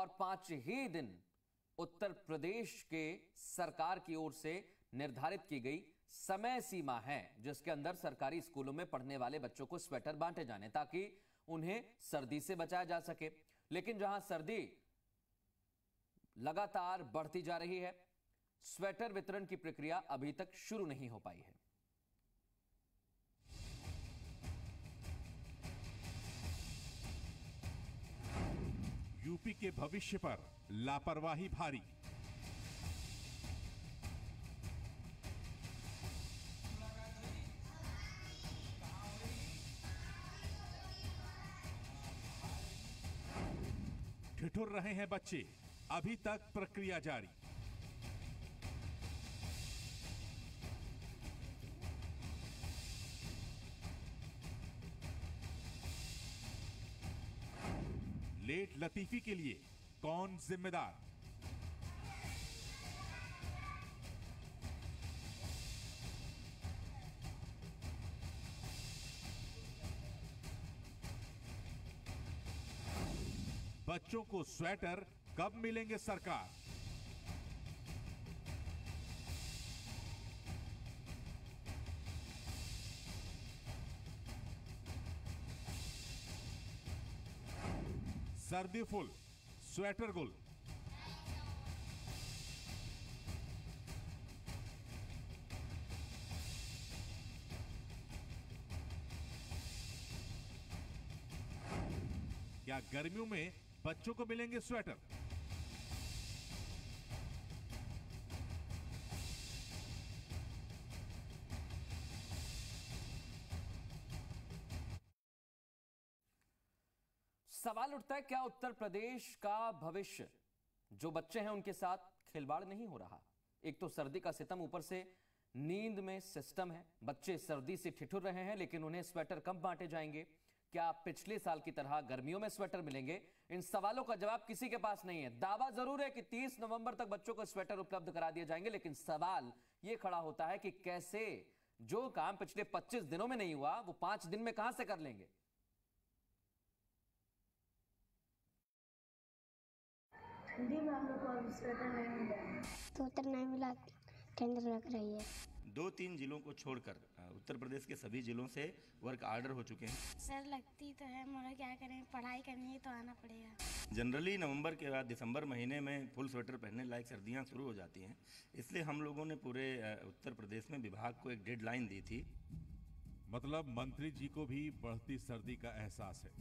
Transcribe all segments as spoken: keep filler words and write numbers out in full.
और पांच ही दिन उत्तर प्रदेश के सरकार की ओर से निर्धारित की गई समय सीमा है जिसके अंदर सरकारी स्कूलों में पढ़ने वाले बच्चों को स्वेटर बांटे जाने ताकि उन्हें सर्दी से बचाया जा सके। लेकिन जहां सर्दी लगातार बढ़ती जा रही है, स्वेटर वितरण की प्रक्रिया अभी तक शुरू नहीं हो पाई है। यूपी के भविष्य पर लापरवाही भारी। ठिठुर रहे हैं बच्चे, अभी तक प्रक्रिया जारी। लेट लतीफी के लिए कौन जिम्मेदार? बच्चों को स्वेटर कब मिलेंगे सरकार? सर्दी फुल, स्वेटर गुल। क्या गर्मियों में बच्चों को मिलेंगे स्वेटर? सवाल उठता है, क्या उत्तर प्रदेश का भविष्य, जो बच्चे हैं उनके साथ खिलवाड़ नहीं हो रहा? एक तो सर्दी का सितम, ऊपर से नींद में सिस्टम है, बच्चे सर्दी से ठिठुर रहे हैं, लेकिन उन्हें स्वेटर कब बांटे जाएंगे? क्या पिछले साल की तरह गर्मियों में स्वेटर मिलेंगे? इन सवालों का जवाब किसी के पास नहीं है। दावा जरूर है कि तीस नवंबर तक बच्चों को स्वेटर उपलब्ध करा दिए जाएंगे, लेकिन सवाल यह खड़ा होता है कि कैसे? जो काम पिछले पच्चीस दिनों में नहीं हुआ वो पांच दिन में कहां से कर लेंगे? ठंडी में हम लोग को स्वेटर नहीं मिला, स्वेटर नहीं मिला, ठंड लग रही है। दो तीन जिलों को छोड़कर उत्तर प्रदेश के सभी जिलों से वर्क आर्डर हो चुके हैं। सर लगती तो है, मगर क्या करें, पढ़ाई करनी है तो आना पड़ेगा। जनरली नवंबर के बाद दिसंबर महीने में फुल स्वेटर पहनने लायक सर्दियां शुरू हो जाती हैं, इसलिए हम लोगों ने पूरे उत्तर प्रदेश में विभाग को एक डेडलाइन दी थी। मतलब मंत्री जी को भी बढ़ती सर्दी का एहसास है,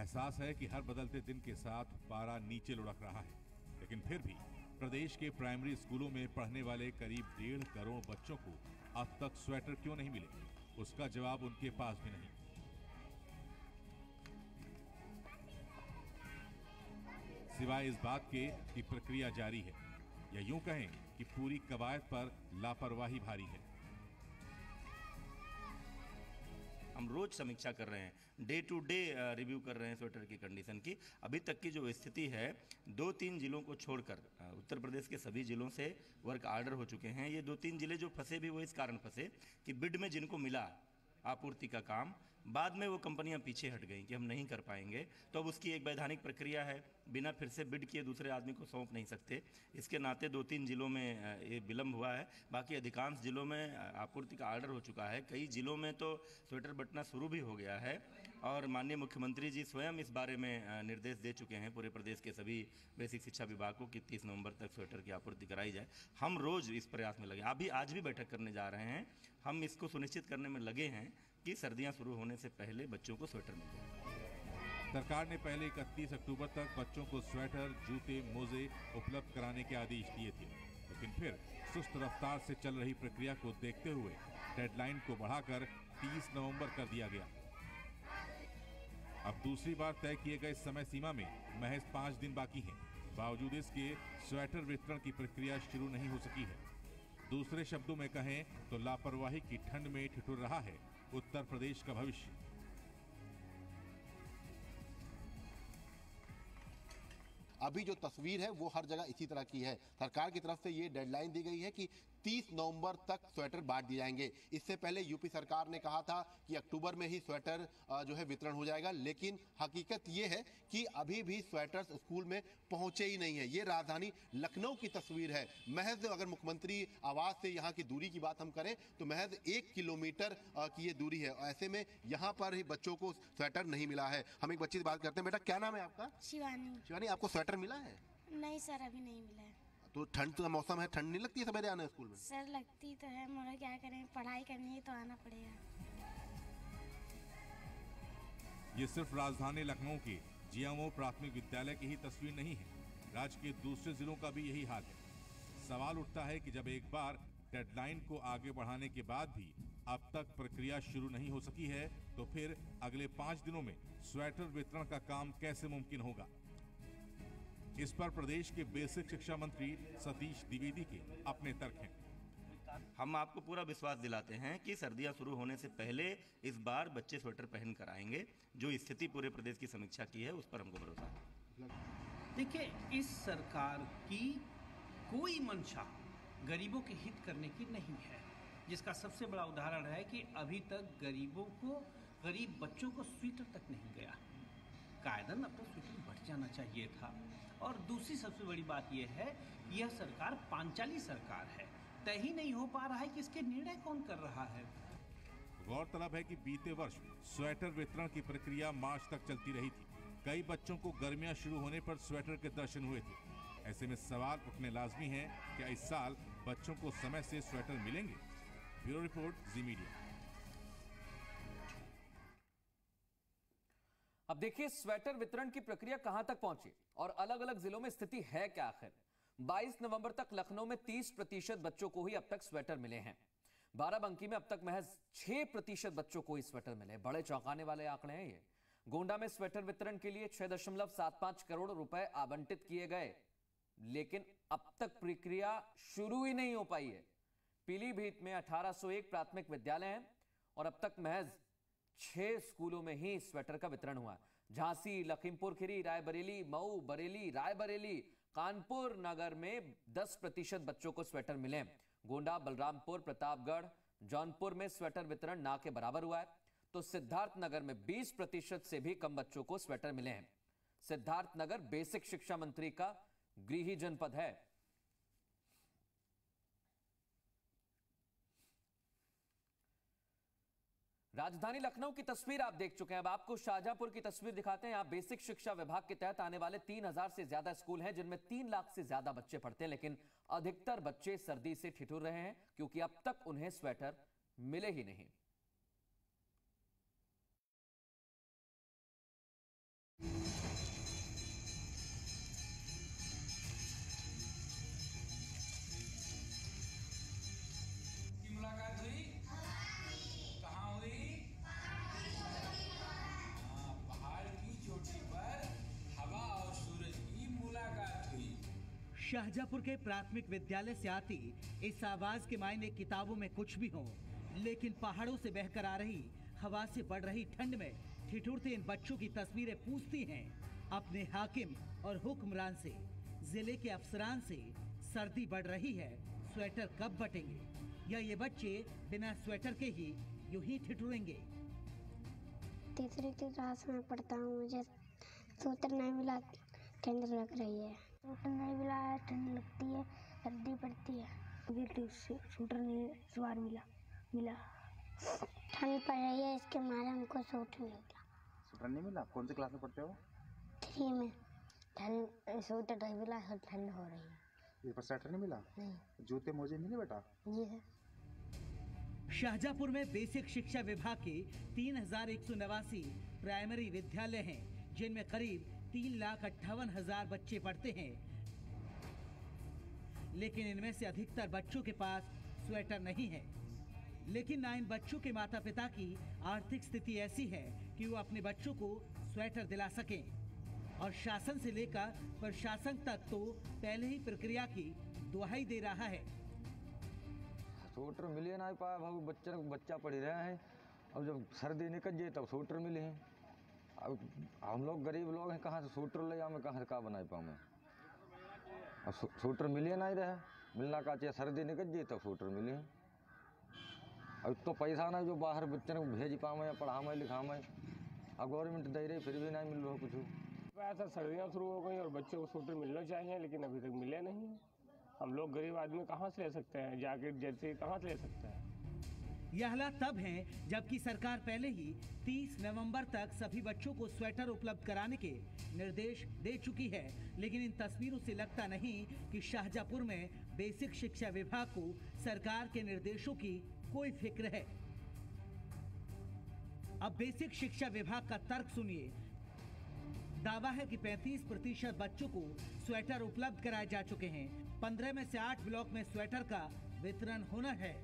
एहसास है कि हर बदलते दिन के साथ पारा नीचे लुढ़क रहा है। लेकिन फिर भी प्रदेश के प्राइमरी स्कूलों में पढ़ने वाले करीब डेढ़ करोड़ बच्चों को अब तक स्वेटर क्यों नहीं मिले, उसका जवाब उनके पास भी नहीं। सिवाय इस बात के कि प्रक्रिया जारी है, या यूं कहें कि पूरी कवायद पर लापरवाही भारी है। हम रोज समीक्षा कर रहे हैं, डे टू डे रिव्यू कर रहे हैं स्वेटर की कंडीशन की। अभी तक की जो स्थिति है, दो तीन जिलों को छोड़कर उत्तर प्रदेश के सभी जिलों से वर्क आर्डर हो चुके हैं। ये दो तीन जिले जो फंसे भी वो इस कारण फंसे कि बिड में जिनको मिला आपूर्ति का काम, बाद में वो कंपनियां पीछे हट गई कि हम नहीं कर पाएंगे। तो अब उसकी एक वैधानिक प्रक्रिया है, बिना फिर से बिड किए दूसरे आदमी को सौंप नहीं सकते। इसके नाते दो तीन जिलों में ये विलम्ब हुआ है, बाकी अधिकांश जिलों में आपूर्ति का आर्डर हो चुका है। कई जिलों में तो स्वेटर बंटना शुरू भी हो गया है और माननीय मुख्यमंत्री जी स्वयं इस बारे में निर्देश दे चुके हैं पूरे प्रदेश के सभी बेसिक शिक्षा विभाग को कि तीस नवम्बर तक स्वेटर की आपूर्ति कराई जाए। हम रोज़ इस प्रयास में लगे, अभी आज भी बैठक करने जा रहे हैं। हम इसको सुनिश्चित करने में लगे हैं कि सर्दियां शुरू होने से पहले बच्चों को स्वेटर मिल जाए। सरकार ने पहले इकतीस अक्टूबर तक बच्चों को स्वेटर, जूते, मोजे उपलब्ध कराने के आदेश दिए थे, लेकिन फिर सुस्त रफ्तार से चल रही प्रक्रिया को देखते हुए डेडलाइन को बढ़ाकर तीस नवंबर कर दिया गया। अब दूसरी बार तय किए गए समय सीमा में महज पाँच दिन बाकी है, बावजूद इसके स्वेटर वितरण की प्रक्रिया शुरू नहीं हो सकी है। दूसरे शब्दों में कहें तो लापरवाही की ठंड में ठिठुर रहा है उत्तर प्रदेश का भविष्य। अभी जो तस्वीर है वो हर जगह इसी तरह की है। सरकार की तरफ से ये डेडलाइन दी गई है कि तीस नवंबर तक स्वेटर बांट दिए जाएंगे। इससे पहले यूपी सरकार ने कहा था कि अक्टूबर में ही स्वेटर जो है वितरण हो जाएगा, लेकिन हकीकत ये है कि अभी भी स्वेटर्स स्कूल में पहुंचे ही नहीं है। ये राजधानी लखनऊ की तस्वीर है। महज अगर मुख्यमंत्री आवास से यहाँ की दूरी की बात हम करें तो महज एक किलोमीटर की ये दूरी है। ऐसे में यहाँ पर ही बच्चों को स्वेटर नहीं मिला है। हम एक बच्चे से बात करते हैं। बेटा क्या नाम है आपका? शिवानी। शिवानी, आपको स्वेटर मिला है? नहीं सर, अभी नहीं मिला है। तो ठंड का मौसम है, ठंड नहीं लगती है सवेरे आना स्कूल में? सर लगती तो है, मगर क्या करें, पढ़ाई करनी है तो आना पड़ेगा। ये सिर्फ राजधानी लखनऊ के जीएमओ प्राथमिक विद्यालय की ही तस्वीर नहीं है, राज्य के दूसरे जिलों का भी यही हाल है। सवाल उठता है कि जब एक बार डेडलाइन को आगे बढ़ाने के बाद भी अब तक प्रक्रिया शुरू नहीं हो सकी है तो फिर अगले पाँच दिनों में स्वेटर वितरण का काम कैसे मुमकिन होगा। इस पर प्रदेश के बेसिक शिक्षा मंत्री सतीश द्विवेदी के अपने तर्क हैं। हम आपको पूरा विश्वास दिलाते हैं कि सर्दियां शुरू होने से पहले इस बार बच्चे स्वेटर पहन कर आएंगे। जो स्थिति पूरे प्रदेश की समीक्षा की है उस पर हमको भरोसा है। देखिए, इस सरकार की कोई मंशा गरीबों के हित करने की नहीं है, जिसका सबसे बड़ा उदाहरण है कि अभी तक गरीबों को, गरीब बच्चों को स्वेटर तक नहीं गया। कायदन अपना स्वेटर बढ़ जाना चाहिए था। और दूसरी सबसे बड़ी बात यह है, यह सरकार पांचाली सरकार है। तय ही नहीं हो पा रहा है कि इसके निर्णय कौन कर रहा है। गौरतलब है कि बीते वर्ष स्वेटर वितरण की प्रक्रिया मार्च तक चलती रही थी। कई बच्चों को गर्मियां शुरू होने पर स्वेटर के दर्शन हुए थे। ऐसे में सवाल उठने लाजमी है, क्या इस साल बच्चों को समय से स्वेटर मिलेंगे? ब्यूरो रिपोर्ट, जी मीडिया। अब देखिए स्वेटर वितरण की प्रक्रिया कहां तक पहुंची और अलग अलग जिलों में स्थिति है क्या। आखिर बाईस नवंबर तक लखनऊ में तीस प्रतिशत बच्चों को ही अब तक स्वेटर मिले हैं। बाराबंकी में अब तक महज छह प्रतिशत बच्चों को ही स्वेटर मिले। बड़े चौंकाने वाले आंकड़े हैं ये। गोंडा में स्वेटर वितरण के लिए छह दशमलव सात पांच करोड़ रुपए आवंटित किए गए, लेकिन अब तक प्रक्रिया शुरू ही नहीं हो पाई है। पीलीभीत में अठारह सौ एक प्राथमिक विद्यालय हैं और अब तक महज छह स्कूलों में ही स्वेटर का वितरण हुआ। झांसी, लखीमपुर खीरी, रायबरेली, मऊ, बरेली, रायबरेली, कानपुर नगर में दस प्रतिशत बच्चों को स्वेटर मिले। गोंडा, बलरामपुर, प्रतापगढ़, जौनपुर में स्वेटर वितरण ना के बराबर हुआ है। तो सिद्धार्थनगर में बीस प्रतिशत से भी कम बच्चों को स्वेटर मिले हैं। सिद्धार्थनगर बेसिक शिक्षा मंत्री का गृह जनपद है। राजधानी लखनऊ की तस्वीर आप देख चुके हैं, अब आपको शाहजहांपुर की तस्वीर दिखाते हैं। यहाँ बेसिक शिक्षा विभाग के तहत आने वाले तीन हजार से ज्यादा स्कूल हैं, जिनमें तीन लाख से ज्यादा बच्चे पढ़ते हैं, लेकिन अधिकतर बच्चे सर्दी से ठिठुर रहे हैं क्योंकि अब तक उन्हें स्वेटर मिले ही नहीं। मुलाकात हुई कहाँ हुई? पहाड़ की चोटी पर हवा और सूरज की मुलाकात हुई। शाहजहांपुर के प्राथमिक विद्यालय से आती इस आवाज के मायने किताबों में कुछ भी हो, लेकिन पहाड़ों से बहकर आ रही हवा से बढ़ रही ठंड में ठिठुरते इन बच्चों की तस्वीरें पूछती हैं अपने हाकिम और हुक्मरान से, जिले के अफसरान से। सर्दी बढ़ रही है, स्वेटर कब बटेंगे या ये बच्चे बिना स्वेटर के ही यूं ही ठिठुरेंगे। तीसरी क्लास में पढ़ता हूँ, मुझे स्वेटर नहीं मिला, ठंड लग रही है। स्वेटर नहीं मिला है, ठंड लगती है, सर्दी पड़ती है। अभी स्वेटर नहीं इस बार मिला मिला ठंड पड़ रही है, इसके मारे हमको स्वेटर नहीं मिला। स्वेटर नहीं मिला? कौन सी क्लास में पढ़ते हो? थ्री में। ठंड, स्वेटर नहीं मिला, ठंड हो रही है। ये पर स्वेटर नहीं मिला? नहीं। जूते मोजे मिले बेटा? जी है। शाहजहांपुर में बेसिक शिक्षा विभाग के तीन हजार एक सौ नवासी प्राइमरी विद्यालय हैं, जिनमें करीब तीन लाख अट्ठावन हजार बच्चे पढ़ते हैं, लेकिन इनमें से अधिकतर बच्चों के पास स्वेटर नहीं है। लेकिन ना इन बच्चों के माता पिता की आर्थिक स्थिति ऐसी है कि वो अपने बच्चों को स्वेटर दिला सकें, और शासन से लेकर प्रशासन तक तो पहले ही प्रक्रिया की दुहाई दे रहा है। स्वेटर मिले ना पाया भाव, बच्चे बच्चा पढ़ रहे हैं। अब जब सर्दी निकल जाए तब स्वेटर मिले हैं। अब हम लोग गरीब लोग हैं, कहाँ से स्वेटर ले जाऊँ, कहाँ से का बना पाऊँ मैं। अब स्वेटर मिले ना ही रहा। मिलना का चाहिए सर्दी निकल जी तब स्वेटर मिली। अब तो पैसा ना जो बाहर बच्चे को भेज पावे या पढ़ा में लिखा में, अब गवर्नमेंट दे रही फिर भी नहीं मिल रहा कुछ। ऐसा सर्दियाँ शुरू हो गई और बच्चों को स्वेटर मिलना चाहिए लेकिन अभी तक मिले नहीं है। हम लोग गरीब आदमी कहाँ से ले सकते हैं, जैकेट जैसे कहाँ से ले सकते हैं। यह हालात तब हैं जबकि सरकार पहले ही तीस नवंबर तक सभी बच्चों को स्वेटर उपलब्ध कराने के निर्देश दे चुकी है, लेकिन इन तस्वीरों से लगता नहीं कि शाहजहांपुर में बेसिक शिक्षा विभाग को सरकार के निर्देशों की कोई फिक्र है। अब बेसिक शिक्षा विभाग का तर्क सुनिए। दावा है कि पैंतीस प्रतिशत बच्चों को स्वेटर उपलब्ध कराए जा चुके हैं, पंद्रह में से आठ ब्लॉक में स्वेटर का वितरण होना है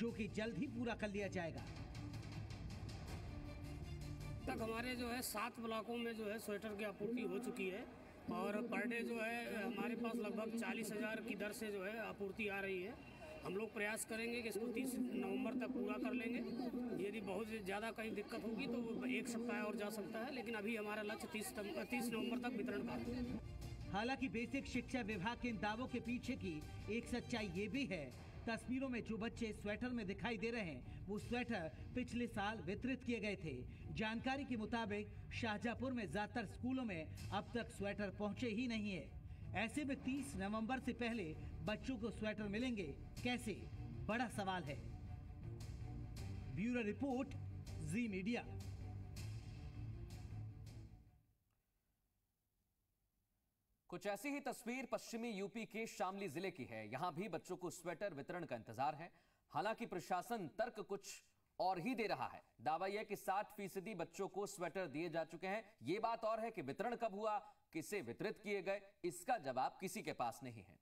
जो कि जल्द ही पूरा कर लिया जाएगा। तक हमारे जो है सात ब्लॉकों में जो है स्वेटर की आपूर्ति हो चुकी है और पर डे जो है हमारे पास लगभग चालीस हजार की दर से जो है आपूर्ति आ रही है। हम लोग प्रयास करेंगे कि इसको तीस नवंबर तक पूरा कर लेंगे। यदि बहुत ज़्यादा कहीं दिक्कत होगी तो वो एक सप्ताह और जा सकता है, लेकिन अभी हमारा लक्ष्य तीस तीस नवम्बर तक वितरण का है। हालाँकि बेसिक शिक्षा विभाग के इन दावों के पीछे की एक सच्चाई ये भी है, तस्वीरों में जो बच्चे स्वेटर में दिखाई दे रहे हैं वो स्वेटर पिछले साल वितरित किए गए थे। जानकारी के मुताबिक शाहजहांपुर में ज्यादातर स्कूलों में अब तक स्वेटर पहुंचे ही नहीं है। ऐसे में तीस नवंबर से पहले बच्चों को स्वेटर मिलेंगे कैसे, बड़ा सवाल है। ब्यूरो रिपोर्ट, जी मीडिया। कुछ ऐसी ही तस्वीर पश्चिमी यूपी के शामली जिले की है। यहां भी बच्चों को स्वेटर वितरण का इंतजार है। हालांकि प्रशासन तर्क कुछ और ही दे रहा है। दावा यह कि साठ फीसदी बच्चों को स्वेटर दिए जा चुके हैं। यह बात और है कि वितरण कब हुआ, किसे वितरित किए गए, इसका जवाब किसी के पास नहीं है।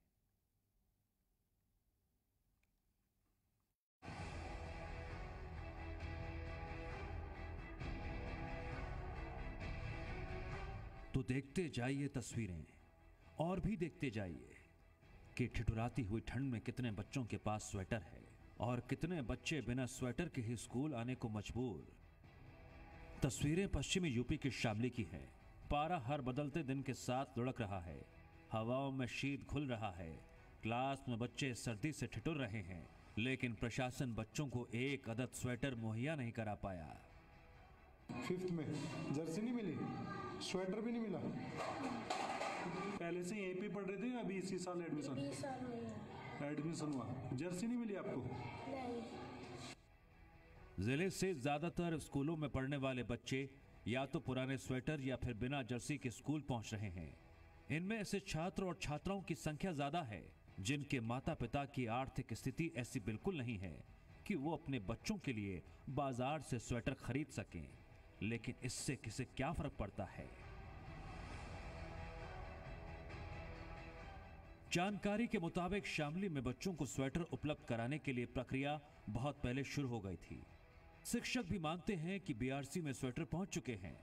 तो देखते जाइए तस्वीरें और भी देखते जाइए कि ठिठुराती हुई ठंड में कितने बच्चों के पास स्वेटर है और कितने बच्चे बिना स्वेटर के ही स्कूल आने को मजबूर। तस्वीरें पश्चिमी यूपी के शामली की हैं। पारा हर बदलते दिन के साथ लुढ़क रहा है, हवाओं में शीत घुल रहा है, क्लास में बच्चे सर्दी से ठिठुर रहे हैं, लेकिन प्रशासन बच्चों को एक अदद स्वेटर मुहैया नहीं करा पाया। फिफ्थ में जर्सी नहीं मिली, स्वेटर भी नहीं मिला। पहले से यहीं पे पढ़ रहे थे, अभी इसी साल एडमिशन एडमिशन हुआ। जर्सी नहीं मिली आपको? नहीं। जिले से ज्यादातर स्कूलों में पढ़ने वाले बच्चे या तो पुराने स्वेटर या फिर बिना जर्सी के स्कूल पहुंच रहे हैं। इनमें ऐसे छात्र और छात्राओं की संख्या ज्यादा है जिनके माता पिता की आर्थिक स्थिति ऐसी बिल्कुल नहीं है कि वो अपने बच्चों के लिए बाजार से स्वेटर खरीद सकें, लेकिन इससे किसे क्या फर्क पड़ता है। जानकारी के मुताबिक शामली में बच्चों को स्वेटर उपलब्ध कराने के लिए प्रक्रिया बहुत पहले शुरू हो गई थी। शिक्षक भी मानते हैं कि बीआरसी में स्वेटर पहुंच चुके हैं,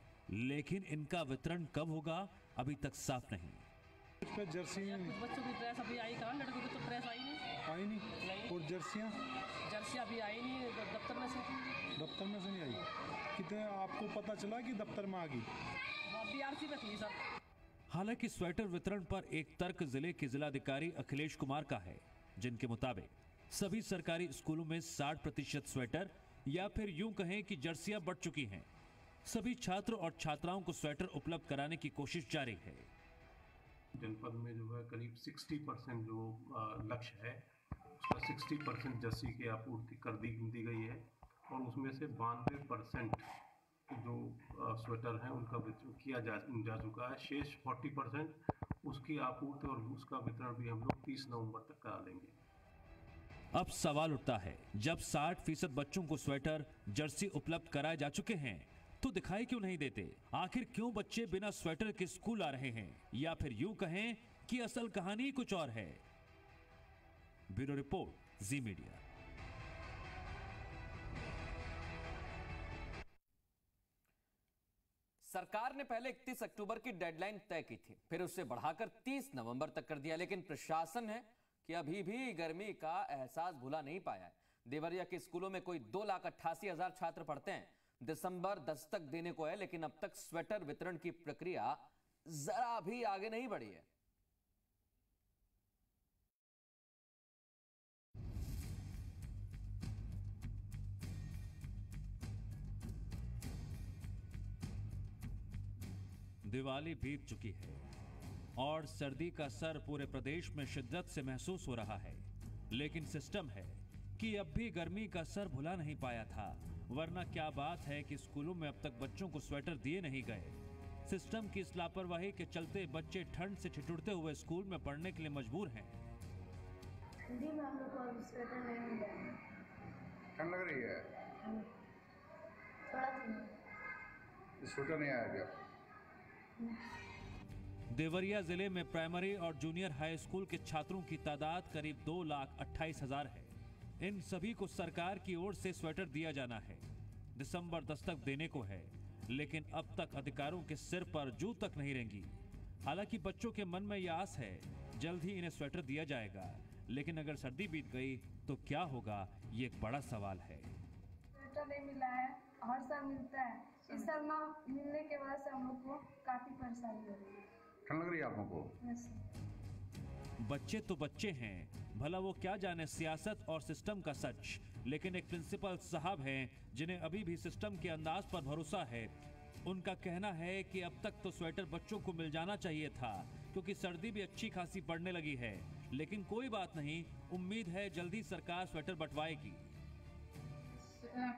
लेकिन इनका वितरण कब होगा अभी तक साफ नहीं। जर्सी बच्चों की ड्रेस अभी आई कहाँ, लड़कों की तो ड्रेस आई नहीं आई नहीं और जर्सियाँ जर्सियाँ अभी आई नहीं। दफ्तर में से दफ्तर में से नहीं आई। कितने आपको पता चला कि दफ्तर में आ गई? बीआरसी में थी सर। हालांकि स्वेटर वितरण पर एक तर्क जिले के जिलाधिकारी अखिलेश कुमार का है, जिनके मुताबिक सभी सरकारी स्कूलों में साठ प्रतिशत स्वेटर या फिर यूं कहें कि जर्सियाँ बढ़ चुकी हैं। सभी छात्र और छात्राओं को स्वेटर उपलब्ध कराने की कोशिश जारी है। जनपद में जो है करीब साठ परसेंट जो लक्ष्य है उसमें साठ परसेंट जर्सी की आपूर्ति कर दी दी गई है और उसमें से बानवे परसेंट जो स्वेटर हैं उनका वितरण किया जा, जा चुका है। शेष चालीस परसेंट उसकी आपूर्ति और उसका वितरण भी हम लोग तीस नवंबर तक करा लेंगे। अब सवाल उठता है, जब साठ फीसद बच्चों को स्वेटर जर्सी उपलब्ध कराए जा चुके हैं तो दिखाई क्यों नहीं देते? आखिर क्यों बच्चे बिना स्वेटर के स्कूल आ रहे हैं, या फिर यूं कहें कि असल कहानी कुछ और है। ब्यूरो रिपोर्ट, जी मीडिया। सरकार ने पहले इकतीस अक्टूबर की डेडलाइन तय की थी, फिर उसे बढ़ाकर तीस नवंबर तक कर दिया, लेकिन प्रशासन है कि अभी भी गर्मी का एहसास भुला नहीं पाया है। देवरिया के स्कूलों में कोई दो लाख अट्ठासी हजार छात्र पढ़ते हैं। दिसंबर दस तक देने को है, लेकिन अब तक स्वेटर वितरण की प्रक्रिया जरा भी आगे नहीं बढ़ी है। दिवाली बीत चुकी है और सर्दी का असर पूरे प्रदेश में शिद्दत से महसूस हो रहा है, लेकिन सिस्टम है कि अब भी गर्मी का असर भुला नहीं पाया था। वरना क्या बात है कि स्कूलों में अब तक बच्चों को स्वेटर दिए नहीं गए। सिस्टम की इस लापरवाही के चलते बच्चे ठंड से ठिठुरते हुए स्कूल में पढ़ने के लिए मजबूर हैं। ठंडी में हम लोग को स्वेटर नहीं मिला है। ठंड लग रही है। थोड़ा ठंड। स्वेटर नहीं आया क्या? देवरिया जिले में प्राइमरी और जूनियर हाई स्कूल के छात्रों की तादाद करीब दो लाख अट्ठाईस हजार है। इन सभी को सरकार की ओर से स्वेटर दिया जाना है। दिसंबर दस तक देने को है, लेकिन अब तक अधिकारों के सिर पर जू तक नहीं रेंगी। हालांकि बच्चों के मन में यह आस है जल्द ही इन्हें स्वेटर दिया जाएगा, लेकिन अगर सर्दी बीत गई तो क्या होगा, ये एक बड़ा सवाल है। स्वेटर नहीं मिला है, हर साल मिलता है, इस साल ना मिलने के वजह से हम लोग को काफी परेशानी हो रही है। ठंड लग रही है आप लोगों को? बच्चे तो बच्चे हैं, भला वो क्या जाने सियासत और सिस्टम का सच, लेकिन एक प्रिंसिपल साहब हैं जिन्हें अभी भी सिस्टम के अंदाज पर भरोसा है। उनका कहना है कि अब तक तो स्वेटर बच्चों को मिल जाना चाहिए था, क्योंकि सर्दी भी अच्छी खासी पड़ने लगी है। लेकिन कोई बात नहीं, उम्मीद है जल्दी सरकार स्वेटर बंटवाएगी।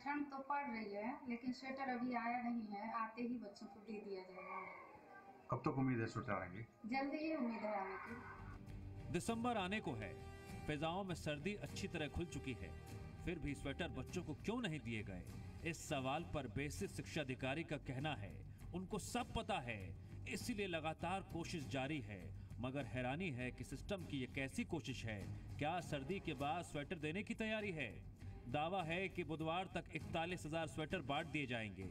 ठंड तो पड़ रही है, लेकिन स्वेटर अभी आया नहीं है, आते ही बच्चों को दे दिया जाएगा। कब तक उम्मीद है स्वेटर आएंगे? जल्दी ही उम्मीद है आने की। दिसंबर आने को है, फिजाओं में सर्दी अच्छी तरह खुल चुकी है, फिर भी स्वेटर बच्चों को क्यों नहीं दिए गए? इस सवाल पर बेसिक शिक्षा अधिकारी का कहना है उनको सब पता है, इसीलिए लगातार कोशिश जारी है। मगर हैरानी है कि सिस्टम की ये कैसी कोशिश है, क्या सर्दी के बाद स्वेटर देने की तैयारी है? दावा है कि बुधवार तक इकतालीस हजार स्वेटर बांट दिए जाएंगे।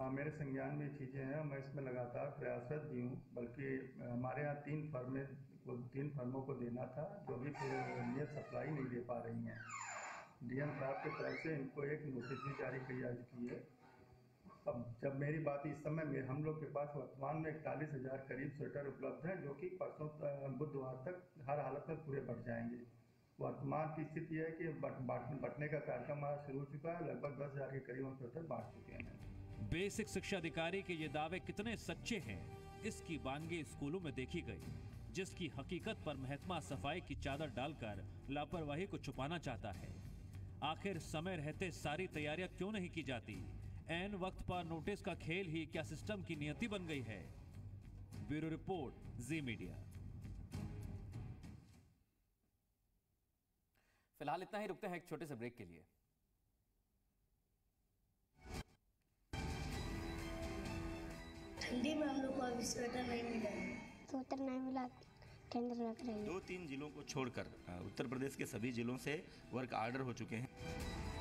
आ, मेरे संज्ञान में चीजें हैं, मैं इसमें लगातार प्रयासरत भी हूँ। बल्कि हमारे यहाँ तीन फर्में तीन फर्मों को देना था, जो भी सप्लाई नहीं दे पा रही है। डीएम साहब के तरफ से इनको एक नोटिस भी जारी किया की है। अब जब मेरी बात इस समय में हम लोग के पास वर्तमान में इकतालीस हजार करीब स्वेटर उपलब्ध हैं, जो कि परसों बुधवार तक हर हालत में पूरे बढ़ जाएंगे। वर्तमान की स्थिति है कि बांटने का कार्यक्रम हमारा शुरू हो चुका है, लगभग दस हजार के करीब हम स्वेटर बांट चुके हैं। बेसिक शिक्षा अधिकारी के ये दावे कितने सच्चे हैं, इसकी बानगी स्कूलों में देखी गयी, जिसकी हकीकत पर महकमा सफाई की चादर डालकर लापरवाही को छुपाना चाहता है। आखिर समय रहते सारी तैयारियां क्यों नहीं की जाती? ऐन वक्त पर नोटिस का खेल ही क्या सिस्टम की नियति बन गई है? ब्यूरो रिपोर्ट, जी मीडिया। फिलहाल इतना ही, रुकते हैं एक छोटे से ब्रेक के लिए। ठंडी में हम लोग को स्वेटर नहीं मिला है। स्वेटर नहीं मिला। दो तीन जिलों को छोड़कर उत्तर प्रदेश के सभी जिलों से वर्क आर्डर हो चुके हैं।